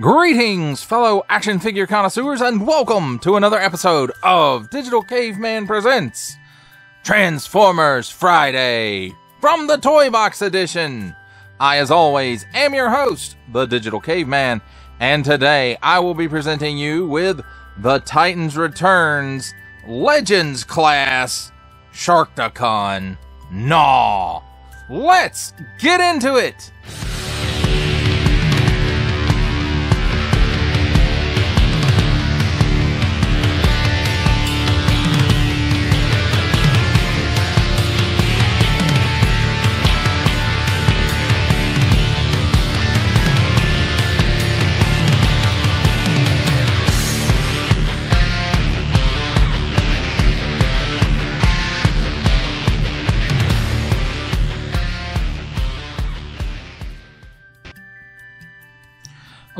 Greetings, fellow action figure connoisseurs, and welcome to another episode of Digital Caveman Presents Transformers Friday from the Toy Box Edition. I, as always, am your host, the Digital Caveman, and today I will be presenting you with the Titans Returns Legends Class Sharkticon Gnaw. Let's get into it!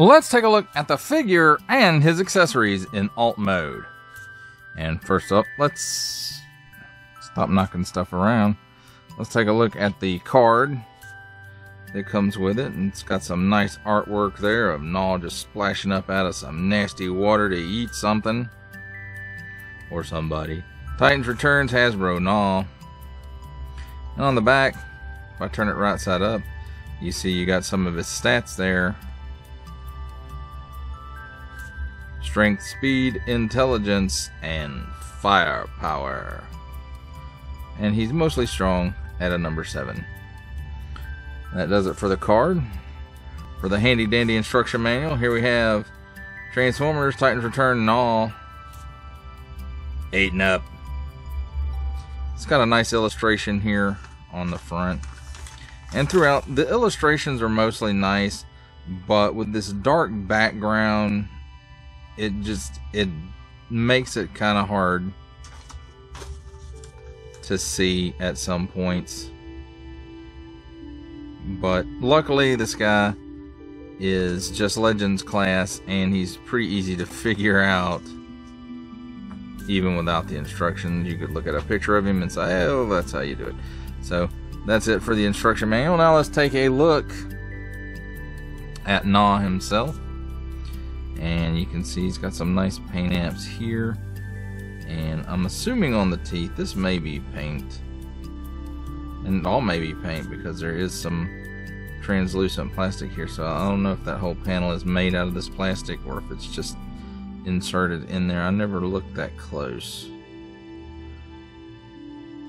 Let's take a look at the figure and his accessories in alt mode. And first up, let's stop knocking stuff around. Let's take a look at the card that comes with it. And it's got some nice artwork there of Gnaw just splashing up out of some nasty water to eat something. Or somebody. Titans Returns Hasbro Gnaw. And on the back, if I turn it right side up, you see you got some of his stats there. Strength, speed, intelligence, and firepower. And he's mostly strong at a number 7. That does it for the card. For the handy dandy instruction manual, here we have Transformers, Titans Return, Gnaw. Eating up. It's got a nice illustration here on the front. And throughout, the illustrations are mostly nice, but with this dark background, it makes it kind of hard to see at some points. But luckily this guy is just Legends class and he's pretty easy to figure out even without the instructions. You could look at a picture of him and say, oh, that's how you do it. So that's it for the instruction manual. Now let's take a look at Gnaw himself. And you can see he's got some nice paint apps here. And I'm assuming on the teeth, this may be paint. And it all may be paint because there is some translucent plastic here. So I don't know if that whole panel is made out of this plastic or if it's just inserted in there. I never looked that close.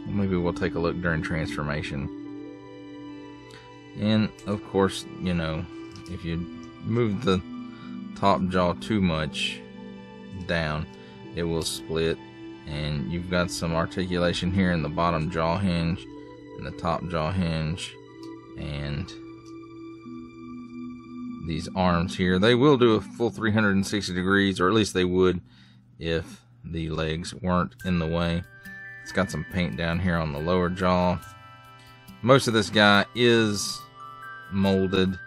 Maybe we'll take a look during transformation. And of course, you know, if you move the top jaw too much down, it will split. And you've got some articulation here in the bottom jaw hinge and the top jaw hinge, and these arms here, they will do a full 360 degrees, or at least they would if the legs weren't in the way. It's got some paint down here on the lower jaw. Most of this guy is molded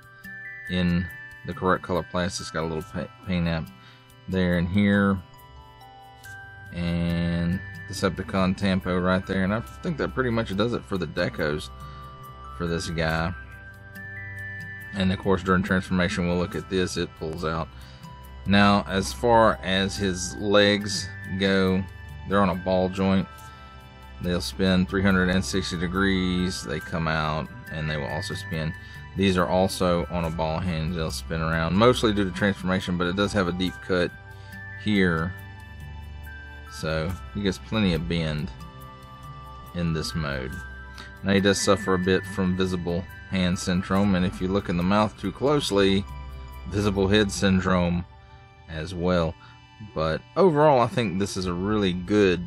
in the correct color plastic's got a little paint app there and here, and Decepticon Tampo right there, and I think that pretty much does it for the decos for this guy. And of course during transformation we'll look at this, it pulls out. Now as far as his legs go, they're on a ball joint. They'll spin 360 degrees, they come out, and they will also spin. These are also on a ball hinge. They'll spin around, mostly due to transformation, but it does have a deep cut here. So he gets plenty of bend in this mode. Now he does suffer a bit from visible hand syndrome, and if you look in the mouth too closely, visible head syndrome as well. But overall, I think this is a really good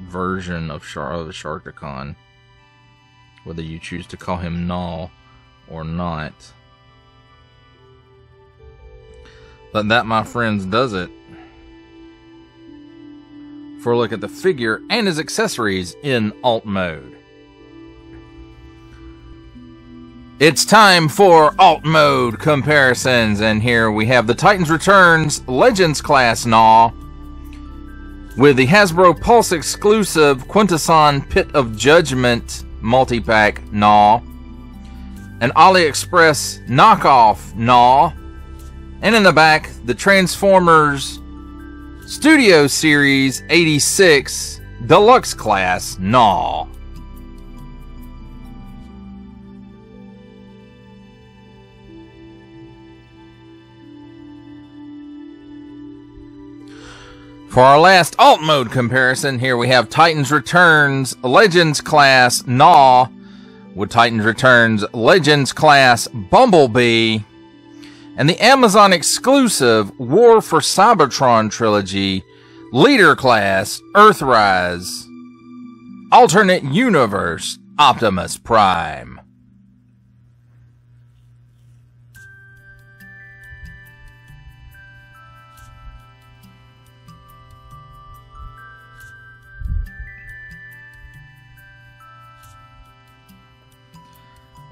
version of Sharkticon, whether you choose to call him Gnaw or not. But that, my friends, does it for a look at the figure and his accessories in alt mode. It's time for alt mode comparisons, and here we have the Titans Returns Legends class Gnaw with the Hasbro Pulse exclusive Quintesson Pit of Judgment multi-pack Gnaw, an AliExpress knockoff Gnaw, and And in the back, the Transformers Studio Series 86 Deluxe Class Gnaw. For our last alt mode comparison, here we have Titans Returns Legends Class Gnaw with Titans Returns Legends Class Bumblebee and the Amazon exclusive War for Cybertron trilogy Leader Class Earthrise Alternate Universe Optimus Prime.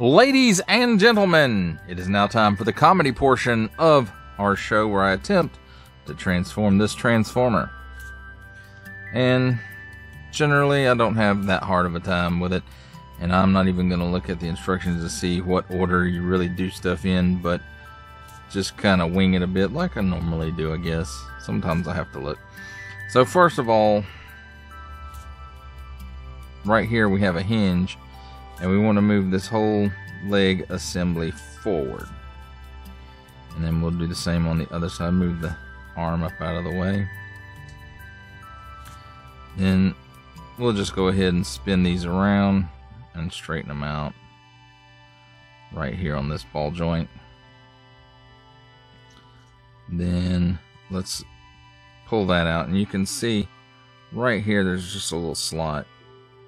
Ladies and gentlemen, it is now time for the comedy portion of our show where I attempt to transform this Transformer. And generally, I don't have that hard of a time with it, and I'm not even going to look at the instructions to see what order you really do stuff in, but just kind of wing it a bit like I normally do, I guess. Sometimes I have to look. So first of all, right here we have a hinge. And we want to move this whole leg assembly forward. And then we'll do the same on the other side. Move the arm up out of the way. Then we'll just go ahead and spin these around and straighten them out right here on this ball joint. Then let's pull that out. And you can see right here there's just a little slot.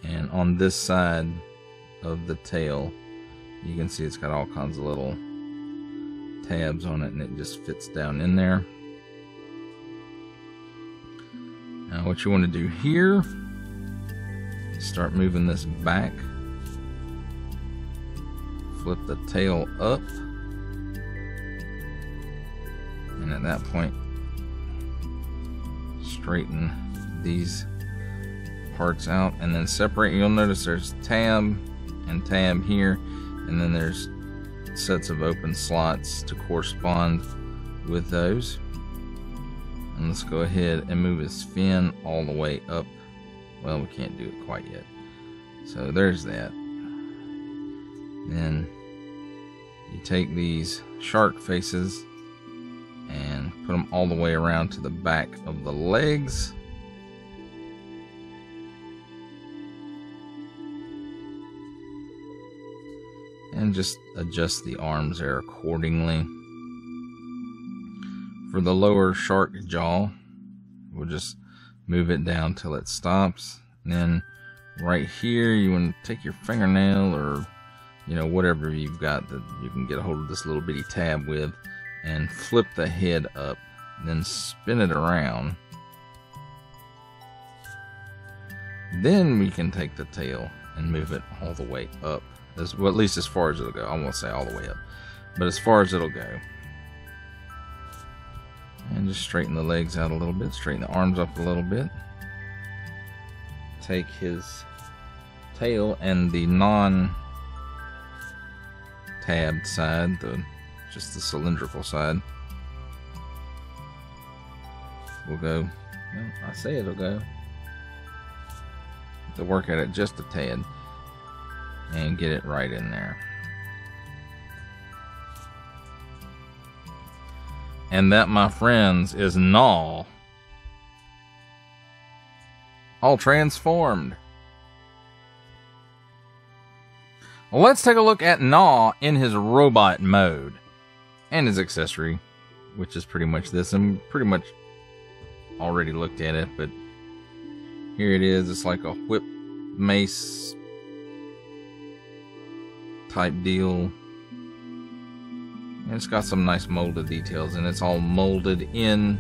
And on this side of the tail, you can see it's got all kinds of little tabs on it, and it just fits down in there. Now what you want to do here is start moving this back, flip the tail up, and at that point straighten these parts out and then separate. You'll notice there's tab and tab here, and then there's sets of open slots to correspond with those. And let's go ahead and move his fin all the way up. Well, we can't do it quite yet, so there's that. Then you take these shark faces and put them all the way around to the back of the legs. And just adjust the arms there accordingly. For the lower shark jaw, we'll just move it down till it stops. And then right here, you want to take your fingernail or, you know, whatever you've got that you can get a hold of this little bitty tab with, and flip the head up, then spin it around. Then we can take the tail and move it all the way up. Well, at least as far as it'll go. I won't say all the way up, but as far as it'll go. And just straighten the legs out a little bit, straighten the arms up a little bit. Take his tail and the non-tabbed side, just the cylindrical side. We'll go, well, I say it'll go. Have to work at it just a tad. And get it right in there. And that, my friends, is Gnaw. All transformed. Well, let's take a look at Gnaw in his robot mode. And his accessory, which is pretty much this. I'm pretty much already looked at it, but here it is. It's like a whip mace type deal, and it's got some nice molded details, and it's all molded in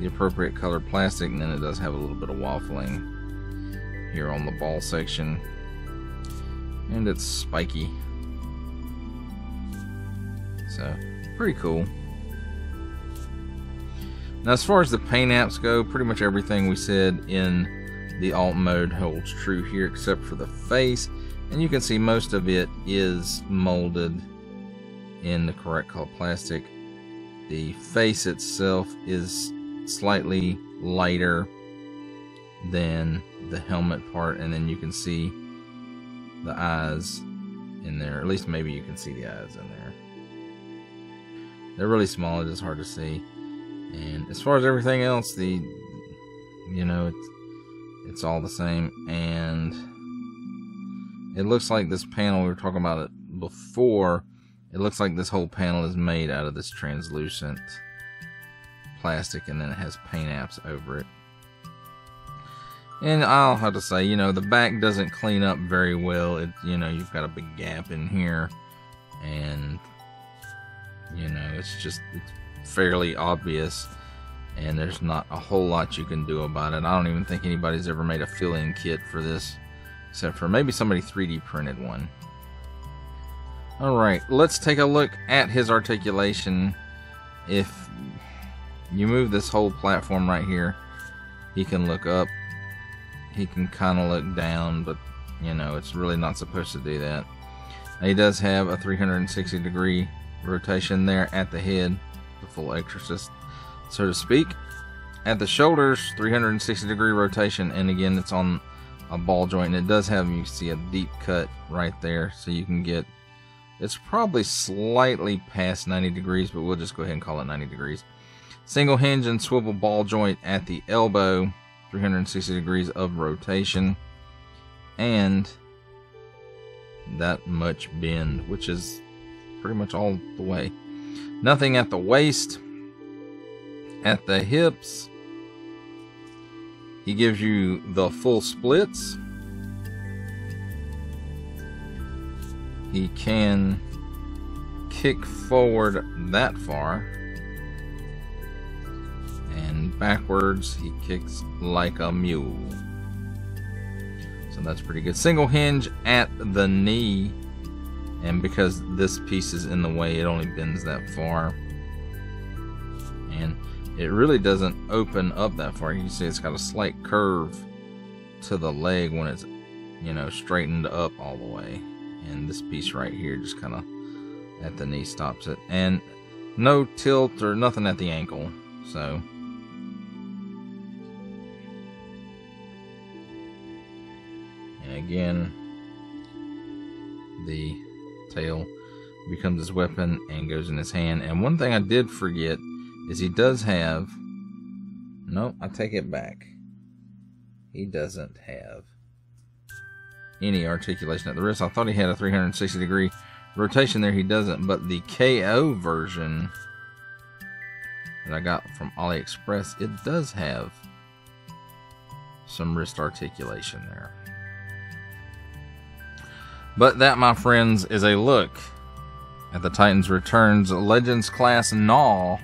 the appropriate color plastic. And then it does have a little bit of waffling here on the ball section, and it's spiky, so pretty cool. Now as far as the paint apps go, pretty much everything we said in the alt mode holds true here except for the face. And you can see most of it is molded in the correct color plastic. The face itself is slightly lighter than the helmet part, and then you can see the eyes in there. At least maybe you can see the eyes in there. They're really small, it's just hard to see. And as far as everything else, the it's all the same. And it looks like this panel, we were talking about it before, it looks like this whole panel is made out of this translucent plastic, and then it has paint apps over it. And I'll have to say, the back doesn't clean up very well. It, you've got a big gap in here, and it's fairly obvious, and there's not a whole lot you can do about it. I don't even think anybody's ever made a fill-in kit for this, except for maybe somebody 3D printed one. Alright, let's take a look at his articulation. If you move this whole platform right here, he can look up, he can kind of look down, but it's really not supposed to do that. Now, he does have a 360 degree rotation there at the head, the full exorcist, so to speak. At the shoulders, 360 degree rotation, and again it's on a ball joint, and it does have, you see a deep cut right there, so you can get, it's probably slightly past 90 degrees, but we'll just go ahead and call it 90 degrees. Single hinge and swivel ball joint at the elbow, 360 degrees of rotation, and that much bend, which is pretty much all the way. Nothing at the waist. At the hips, he gives you the full splits. He can kick forward that far, and backwards he kicks like a mule. So that's pretty good. Single hinge at the knee, and because this piece is in the way, it only bends that far, and it really doesn't open up that far. You can see it's got a slight curve to the leg when it's straightened up all the way. And this piece right here just kind of at the knee stops it, and no tilt or nothing at the ankle. So and again, the tail becomes his weapon and goes in his hand. And one thing I did forget is he does have, no, I take it back, he doesn't have any articulation at the wrist. I thought he had a 360 degree rotation there. He doesn't, but the KO version that I got from AliExpress, it does have some wrist articulation there. But that, my friends, is a look at the Titans Returns Legends Class Gnaw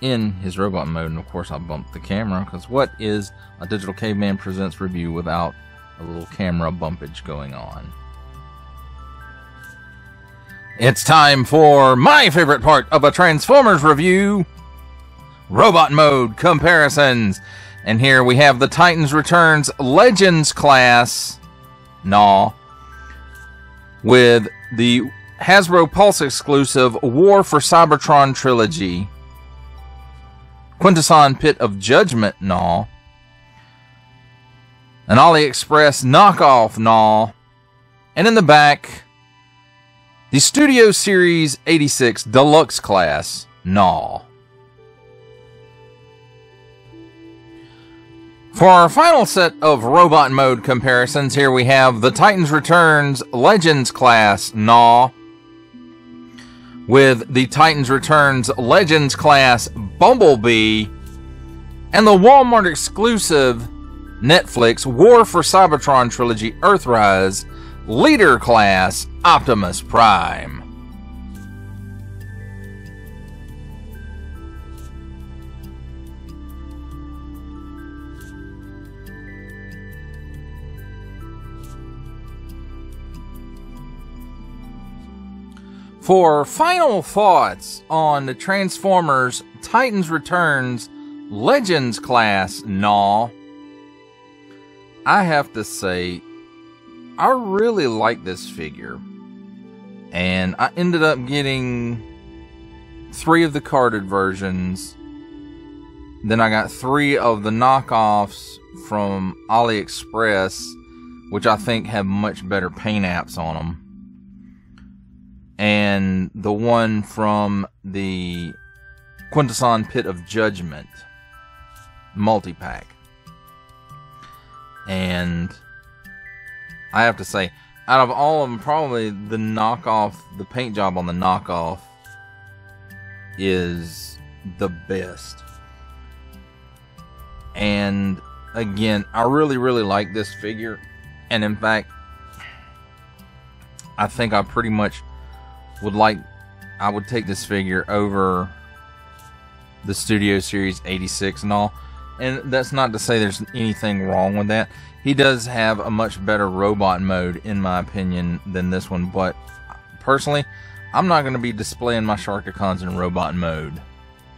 in his robot mode. And of course I bumped the camera, because what is a Digital Caveman Presents review without a little camera bumpage going on? It's time for my favorite part of a Transformers review, robot mode comparisons. And here we have the Titans Returns Legends Class Gnaw with the Hasbro Pulse exclusive War for Cybertron trilogy, Quintesson Pit of Judgment Gnaw, an AliExpress knockoff Gnaw, and in the back, the Studio Series 86 Deluxe Class Gnaw. For our final set of robot mode comparisons, here we have the Titans Returns Legends Class Gnaw with the Titans Returns Legends Class Bumblebee and the Walmart exclusive Netflix War for Cybertron trilogy Earthrise Leader Class Optimus Prime. For final thoughts on the Transformers Titans Returns Legends Class Gnaw, I have to say, I really like this figure. And I ended up getting 3 of the carded versions. Then I got 3 of the knockoffs from AliExpress, which I think have much better paint apps on them. And the one from the Quintesson Pit of Judgment multi-pack. And I have to say, out of all of them, probably the knockoff, the paint job on the knockoff is the best. And again, I really, really like this figure. And in fact, I think I pretty much would like, I would take this figure over the Studio Series 86 and all. And that's not to say there's anything wrong with that. He does have a much better robot mode, in my opinion, than this one. But personally, I'm not going to be displaying my Sharkticons in robot mode.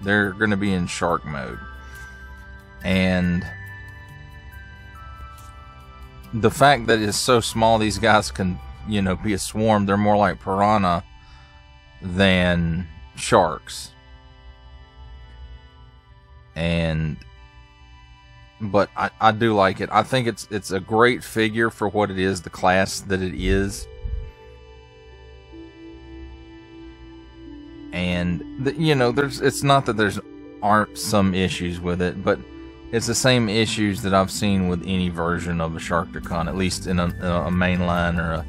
They're going to be in shark mode. And the fact that it's so small, these guys can, you know, be a swarm. They're more like piranha than sharks. And but I do like it. I think it's a great figure for what it is, the class that it is. And you know, there's, it's not that there's aren't some issues with it, but it's the same issues that I've seen with any version of a Sharkticon, at least in a mainline or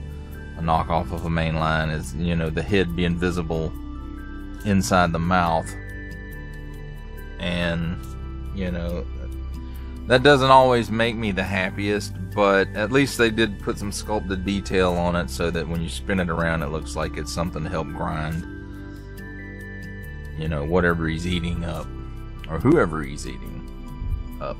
a knockoff of a mainline, is, you know, the head being visible inside the mouth. And, you know, that doesn't always make me the happiest, but at least they did put some sculpted detail on it so that when you spin it around, it looks like it's something to help grind, you know, whatever he's eating up, or whoever he's eating up.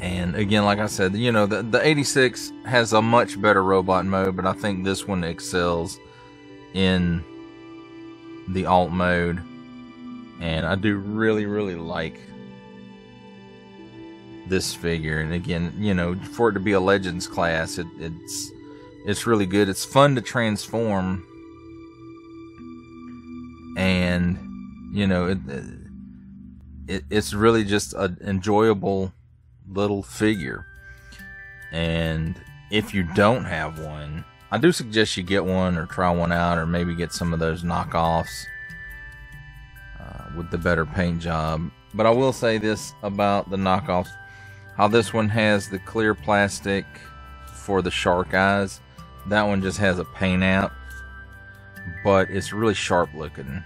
And again, like I said, you know, the 86 has a much better robot mode, but I think this one excels in the alt mode. And I do really, really like this figure. And again, you know, for it to be a Legends class, it's really good. It's fun to transform. And, you know, it's really just an enjoyable little figure. And if you don't have one, I do suggest you get one or try one out, or maybe get some of those knockoffs with the better paint job. But I will say this about the knockoffs, how this one has the clear plastic for the shark eyes. That one just has a paint app, but it's really sharp looking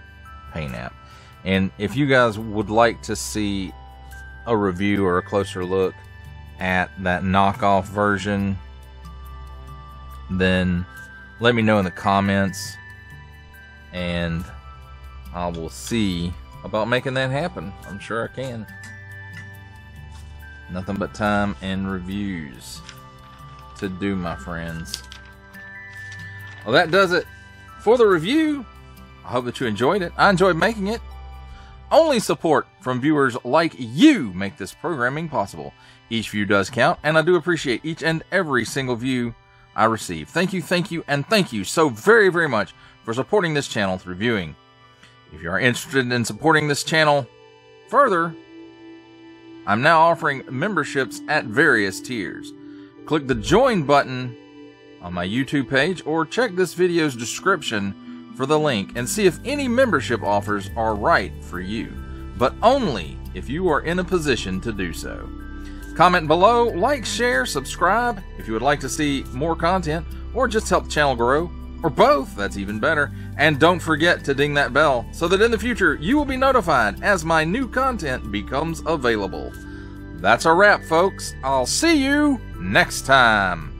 paint app. And if you guys would like to see a review or a closer look at that knockoff version, then let me know in the comments, and I will see about making that happen. I'm sure I can. Nothing but time and reviews to do, my friends. Well, that does it for the review. I hope that you enjoyed it. I enjoyed making it. Only support from viewers like you make this programming possible. Each view does count, and I do appreciate each and every single view I receive. Thank you, and thank you so very, very much for supporting this channel through viewing. If you are interested in supporting this channel further, I'm now offering memberships at various tiers. Click the join button on my YouTube page, or check this video's description for the link and see if any membership offers are right for you, but only if you are in a position to do so. Comment below, like, share, subscribe if you would like to see more content, or just help the channel grow, or both, that's even better. And don't forget to ding that bell so that in the future you will be notified as my new content becomes available. That's a wrap, folks. I'll see you next time.